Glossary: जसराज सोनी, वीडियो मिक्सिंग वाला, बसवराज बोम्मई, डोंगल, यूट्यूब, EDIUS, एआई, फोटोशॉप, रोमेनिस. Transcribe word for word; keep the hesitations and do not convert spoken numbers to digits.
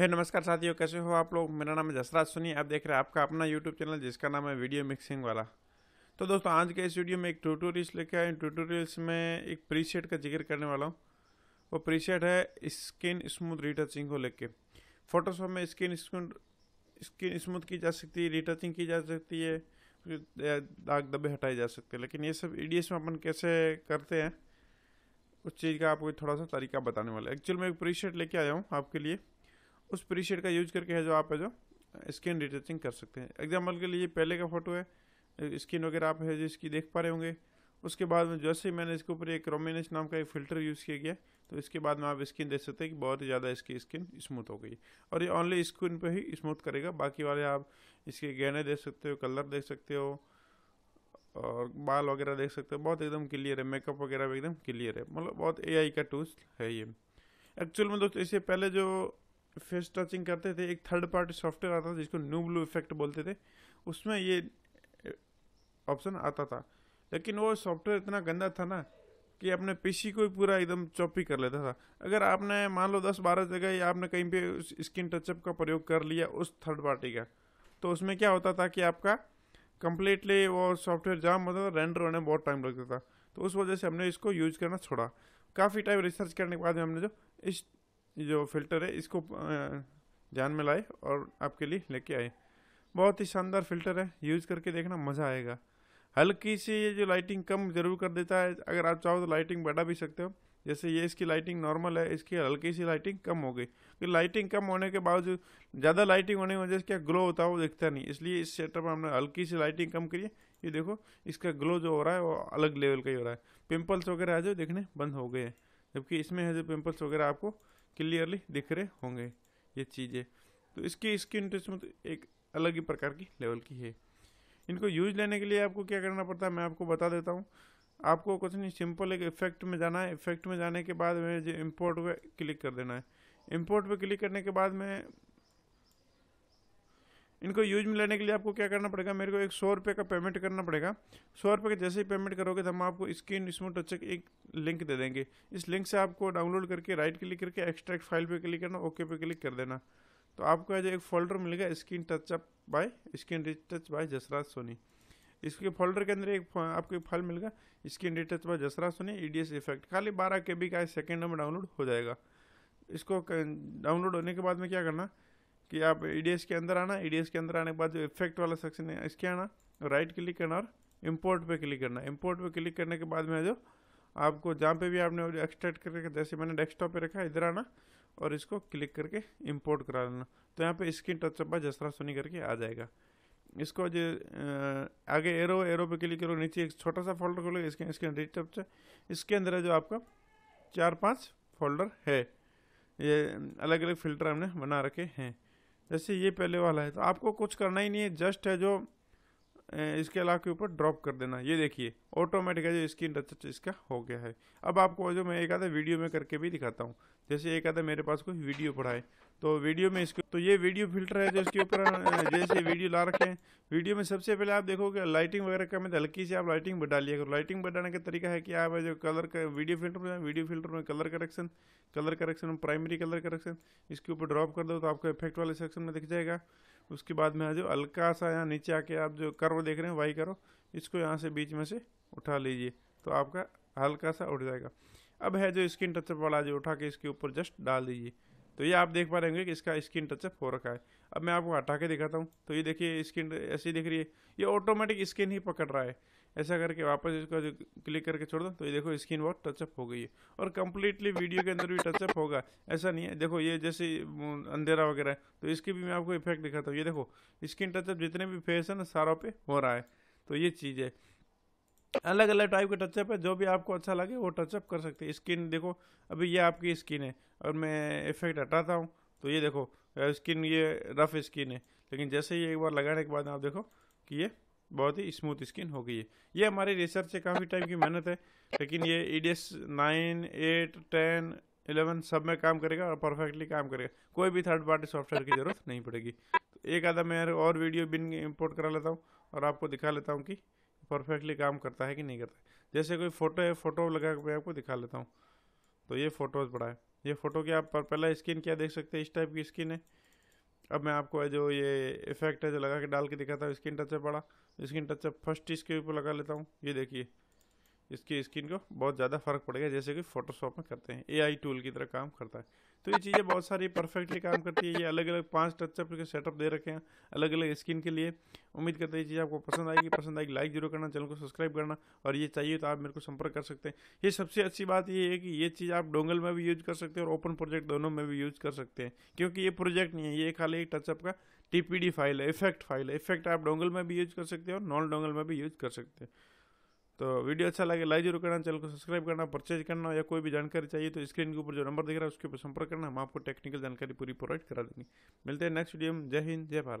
हे नमस्कार साथियों, कैसे हो आप लोग। मेरा नाम है जसराज सोनी। आप देख रहे हैं आपका अपना यूट्यूब चैनल जिसका नाम है वीडियो मिक्सिंग वाला। तो दोस्तों, आज के इस वीडियो में एक ट्यूटोरियल्स लेके आए। ट्यूटोरियल्स में एक प्रीसेट का जिक्र करने वाला हूँ। वो प्रीसेट है स्किन स्मूथ रीटचिंग को लेके। फोटोशॉप में स्किन स्किन स्मूथ की जा सकती है, रीटचिंग की जा सकती है, दाग धब्बे हटाए जा सकते हैं। लेकिन ये सब ईडीएस में अपन कैसे करते हैं उस चीज़ का आपको थोड़ा सा तरीका बताने वाला है। एक्चुअली मैं एक प्रीसेट लेके आया हूँ आपके लिए। उस प्रीसेट का यूज करके है जो आप है जो स्किन रिटचिंग कर सकते हैं। एग्जाम्पल के लिए पहले का फोटो है, स्किन वगैरह आप है जिसकी देख पा रहे होंगे। उसके बाद में जैसे ही मैंने इसके ऊपर एक रोमेनिस नाम का एक फ़िल्टर यूज़ किया गया, तो इसके बाद में आप स्किन देख सकते हैं कि बहुत ही ज़्यादा इसकी स्किन स्मूथ हो गई। और ये ऑनली स्किन पे ही स्मूथ करेगा, बाकी वाले आप इसके गहने देख सकते हो, कलर देख सकते हो और बाल वगैरह देख सकते हो। बहुत एकदम क्लियर है, मेकअप वगैरह भी एकदम क्लियर है। मतलब बहुत ए आई का टूल्स है ये। एक्चुअल में दोस्तों, इससे पहले जो फेस टचिंग करते थे एक थर्ड पार्टी सॉफ्टवेयर आता था जिसको न्यू ब्लू इफेक्ट बोलते थे, उसमें ये ऑप्शन आता था। लेकिन वो सॉफ्टवेयर इतना गंदा था ना कि अपने पीसी को ही पूरा एकदम चॉपी कर लेता था। अगर आपने मान लो दस बारह जगह या आपने कहीं पे उस स्किन टचअप का प्रयोग कर लिया उस थर्ड पार्टी का, तो उसमें क्या होता था कि आपका कम्प्लीटली वो सॉफ्टवेयर जाम होता था, रेंडर होने में बहुत टाइम लगता था। तो उस वजह से हमने इसको यूज करना छोड़ा। काफ़ी टाइम रिसर्च करने के बाद हमने जो इस जो फिल्टर है इसको ध्यान में लाए और आपके लिए लेके आए। बहुत ही शानदार फिल्टर है, यूज़ करके देखना मज़ा आएगा। हल्की सी ये जो लाइटिंग कम जरूर कर देता है, अगर आप चाहो तो लाइटिंग बढ़ा भी सकते हो। जैसे ये इसकी लाइटिंग नॉर्मल है, इसकी हल्की सी लाइटिंग कम हो गई। तो लाइटिंग कम होने के बावजूद, ज़्यादा लाइटिंग होने की वजह से क्या ग्लो होता है वो दिखता नहीं, इसलिए इस सेटअप में हमने हल्की सी लाइटिंग कम करी है। ये देखो इसका ग्लो जो हो रहा है वो अलग लेवल का ही हो रहा है। पिम्पल्स वगैरह आज देखने बंद हो गए हैं, जबकि इसमें है जो पिम्पल्स वगैरह आपको क्लियरली दिख रहे होंगे। ये चीज़ें तो इसकी स्किन टच एक अलग ही प्रकार की लेवल की है। इनको यूज लेने के लिए आपको क्या करना पड़ता है मैं आपको बता देता हूँ। आपको कुछ नहीं, सिंपल एक इफेक्ट में जाना है। इफेक्ट में जाने के बाद में जो इम्पोर्ट पे क्लिक कर देना है। इम्पोर्ट पे क्लिक करने के बाद में इनको यूज में लेने के लिए आपको क्या करना पड़ेगा, मेरे को एक सौ रुपये का पेमेंट करना पड़ेगा। सौ रुपये का जैसे ही पेमेंट करोगे तो हम आपको स्किन स्मूथ टचअप एक लिंक दे देंगे। इस लिंक से आपको डाउनलोड करके राइट क्लिक करके एक्सट्रैक्ट फाइल पे क्लिक करना, ओके पे क्लिक कर देना। तो आपको आज एक फोल्डर मिलेगा skin touch-up by skin retouch by जसराज सोनी। इसके फोल्डर के अंदर एक आपको एक फाइल मिलेगा skin retouch by जसराज सोनी EDS effect. खाली बारह के बी का सेकेंड में डाउनलोड हो जाएगा। इसको डाउनलोड होने के बाद में क्या करना कि आप ईडीएस के अंदर आना। ईडीएस के अंदर आने के बाद जो इफेक्ट वाला सेक्शन है इसके आना, राइट क्लिक करना और इम्पोर्ट पे क्लिक करना। इम्पोर्ट पे क्लिक करने के बाद में जो आपको जहाँ पे भी आपने एक्सट्रैक्ट करके जैसे मैंने डेस्कटॉप पे रखा इधर आना और इसको क्लिक करके इम्पोर्ट करा लेना। तो यहाँ पे skin touch-up by जसराज सोनी करके आ जाएगा। इसको जो आगे एरो एरो पे क्लिक करो, नीचे एक छोटा सा फोल्डर खोलेगा इसके स्किन रिटच। इसके अंदर जो आपका चार पाँच फोल्डर है, ये अलग अलग फिल्टर हमने बना रखे हैं। जैसे ये पहले वाला है तो आपको कुछ करना ही नहीं है, जस्ट है जो इसके अलावा के ऊपर ड्रॉप कर देना। ये देखिए ऑटोमेटिक है जो स्किन टच इसका हो गया है। अब आपको जो मैं एक आधा वीडियो में करके भी दिखाता हूँ। जैसे एक आधा मेरे पास कोई वीडियो पड़ा है तो वीडियो में इसको, तो ये वीडियो फिल्टर है जो इसके ऊपर जैसे वीडियो ला रखे हैं। वीडियो में सबसे पहले आप देखोगे लाइटिंग वगैरह कम है, हल्की से आप लाइटिंग बढ़ा लिया करो। लाइटिंग बढ़ाने का तरीका है कि आप जो कलर का वीडियो फिल्टर में वीडियो फिल्टर में कलर करेक्शन कलर करेक्शन में प्राइमरी कलर करेक्शन इसके ऊपर ड्रॉप कर दो तो आपको इफेक्ट वाले सेक्शन में दिख जाएगा। उसके बाद में जो हल्का सा यहाँ नीचे आके आप जो कर्व देख रहे हैं वाई करो, इसको यहाँ से बीच में से उठा लीजिए तो आपका हल्का सा उठ जाएगा। अब है जो स्किन टचअप वाला जो उठा के इसके ऊपर जस्ट डाल दीजिए। तो ये आप देख पा रहे होंगे कि इसका स्किन टचअप हो रखा है। अब मैं आपको हटा के दिखाता हूँ। तो ये देखिए स्किन ऐसी दिख रही है, ये ऑटोमेटिक स्किन ही पकड़ रहा है। ऐसा करके वापस इसको जो क्लिक करके छोड़ दो तो ये देखो स्किन बहुत टचअप हो गई है। और कम्प्लीटली वीडियो के अंदर भी टचअप होगा, ऐसा नहीं है। देखो ये जैसे अंधेरा वगैरह है तो इसकी भी मैं आपको इफेक्ट दिखाता हूँ। ये देखो स्किन टचअप जितने भी फेस है ना सारों पे हो रहा है। तो ये चीज़ है, अलग अलग टाइप के टचअप है, जो भी आपको अच्छा लगे वो टचअप कर सकते हैं। स्किन देखो, अभी ये आपकी स्किन है और मैं इफेक्ट हटाता हूँ तो ये देखो स्किन, ये रफ स्किन है। लेकिन जैसे ही एक बार लगाने के बाद आप देखो कि ये बहुत ही स्मूथ स्किन हो गई है। ये हमारी रिसर्च से काफ़ी टाइम की मेहनत है, लेकिन ये EDS nine eight ten eleven सब में काम करेगा और परफेक्टली काम करेगा। कोई भी थर्ड पार्टी सॉफ्टवेयर की ज़रूरत नहीं पड़ेगी। तो एक आधा मैं और वीडियो बिन इंपोर्ट करा लेता हूँ और आपको दिखा लेता हूँ कि परफेक्टली काम करता है कि नहीं करता है। जैसे कोई फ़ोटो है, फ़ोटो लगा के मैं आपको दिखा लेता हूँ। तो ये फ़ोटोज़ पड़ा है ये फ़ोटो के आप पहला स्किन क्या देख सकते हैं, इस टाइप की स्किन है। अब मैं आपको जो ये इफेक्ट है जो लगा के डाल के दिखाता हूँ, स्किन टचअप वाला। स्किन टचअप फर्स्ट इसके ऊपर लगा लेता हूँ। ये देखिए इसकी स्किन को बहुत ज़्यादा फ़र्क पड़ गया, जैसे कि फोटोशॉप में करते हैं, एआई टूल की तरह काम करता है। तो ये चीज़ें बहुत सारी परफेक्टली काम करती है। ये अलग अलग पांच टचअप के सेटअप दे रखे हैं अलग अलग स्किन के लिए। उम्मीद करते हैं ये चीज़ आपको पसंद आएगी। पसंद आएगी लाइक जरूर करना, चैनल को सब्सक्राइब करना, और ये चाहिए तो आप मेरे को संपर्क कर सकते हैं। ये सबसे अच्छी बात ये है कि ये चीज़ आप डोंगल में भी यूज़ कर सकते हैं और ओपन प्रोजेक्ट दोनों में भी यूज़ कर सकते हैं, क्योंकि ये प्रोजेक्ट नहीं है, ये खाली एक टचअप का टीपीडी फाइल है, इफेक्ट फाइल है। इफेक्ट आप डोंगल में भी यूज़ कर सकते हैं और नॉन डोंगल में भी यूज़ कर सकते हैं। तो वीडियो अच्छा लगे लाइक जरूर करना, चैनल को सब्सक्राइब करना। परचेज करना या कोई भी जानकारी चाहिए तो स्क्रीन के ऊपर जो नंबर दिख रहा है उसके ऊपर संपर्क करना, हम आपको टेक्निकल जानकारी पूरी प्रोवाइड करा देंगे। मिलते हैं नेक्स्ट वीडियो में। जय हिंद जय भारत।